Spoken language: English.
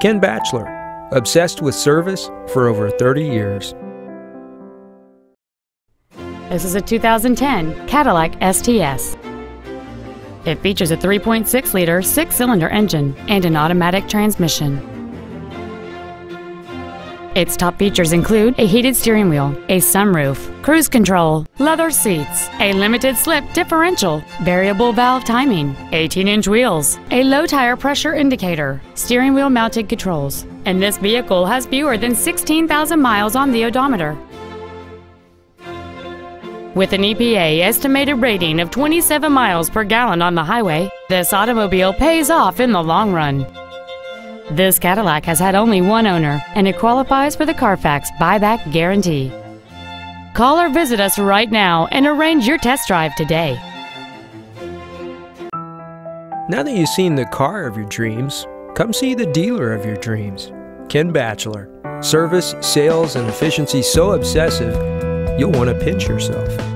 Ken Batchelor, obsessed with service for over 30 years. This is a 2010 Cadillac STS. It features a 3.6-liter six-cylinder engine and an automatic transmission. Its top features include a heated steering wheel, a sunroof, cruise control, leather seats, a limited-slip differential, variable valve timing, 18-inch wheels, a low tire pressure indicator, steering wheel mounted controls, and this vehicle has fewer than 16,000 miles on the odometer. With an EPA estimated rating of 27 miles per gallon on the highway, this automobile pays off in the long run. This Cadillac has had only one owner, and it qualifies for the Carfax buyback guarantee. Call or visit us right now and arrange your test drive today. Now that you've seen the car of your dreams, come see the dealer of your dreams, Ken Batchelor. Service, sales, and efficiency so obsessive, you'll want to pinch yourself.